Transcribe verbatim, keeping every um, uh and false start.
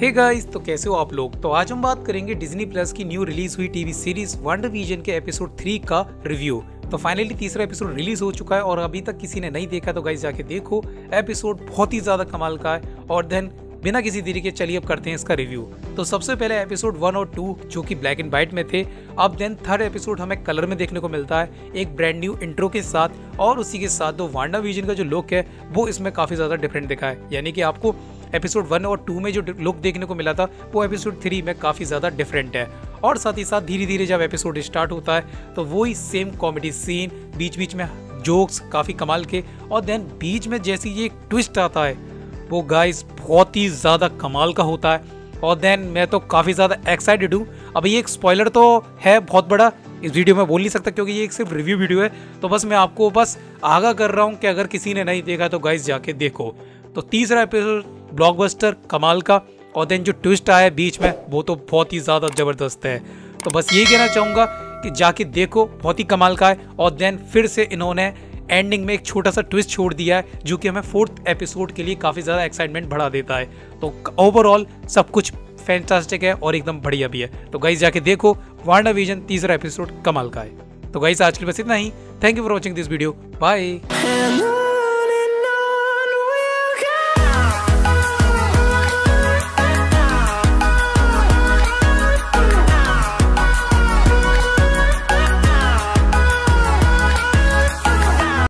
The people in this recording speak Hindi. हे गाइस, तो कैसे हो आप लोग। तो आज हम बात करेंगे डिज्नी प्लस की न्यू रिलीज हुई टीवी सीरीज वांडा विजन के एपिसोड थ्री का रिव्यू। तो फाइनली तीसरा एपिसोड रिलीज हो चुका है और अभी तक किसी ने नहीं देखा तो गाइस जाके देखो, एपिसोड बहुत ही ज्यादा कमाल का है। और देन बिना किसी देरी के चलिए अब करते हैं इसका रिव्यू। तो सबसे पहले एपिसोड वन और टू जो कि ब्लैक एंड व्हाइट में थे, अब देन थर्ड एपिसोड हमें कलर में देखने को मिलता है एक ब्रांड न्यू इंट्रो के साथ। और उसी के साथ तो वांडा विजन का जो लुक है वो इसमें काफ़ी ज़्यादा डिफरेंट दिखा है, यानी कि आपको एपिसोड वन और टू में जो लुक देखने को मिला था वो एपिसोड थ्री में काफ़ी ज़्यादा डिफरेंट है। और साथ ही साथ धीरे धीरे जब एपिसोड स्टार्ट होता है तो वही सेम कॉमेडी सीन, बीच बीच में जोक्स काफ़ी कमाल के, और देन बीच में जैसे ये एक ट्विस्ट आता है वो गाइस बहुत ही ज़्यादा कमाल का होता है। और देन मैं तो काफ़ी ज़्यादा एक्साइटेड हूँ। अब ये एक स्पॉइलर तो है बहुत बड़ा, इस वीडियो में बोल नहीं सकता क्योंकि ये एक सिर्फ रिव्यू वीडियो है। तो बस मैं आपको बस आगाह कर रहा हूँ कि अगर किसी ने नहीं देखा तो गाइस जाके देखो। तो तीसरा एपिसोड ब्लॉकबस्टर कमाल का, और देन जो ट्विस्ट आया बीच में वो तो बहुत ही ज़्यादा ज़बरदस्त है। तो बस यही कहना चाहूँगा कि जाके देखो, बहुत ही कमाल का है। और देन फिर से इन्होंने एंडिंग में एक छोटा सा ट्विस्ट छोड़ दिया है जो कि हमें फोर्थ एपिसोड के लिए काफ़ी ज़्यादा एक्साइटमेंट बढ़ा देता है। तो ओवरऑल सब कुछ फैंटास्टिक है और एकदम बढ़िया भी है। तो गाइस जाके देखो, वांडा विजन तीसरा एपिसोड कमाल का है। तो गाइस आज के लिए बस इतना ही। Thank you for watching this video, bye.